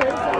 That's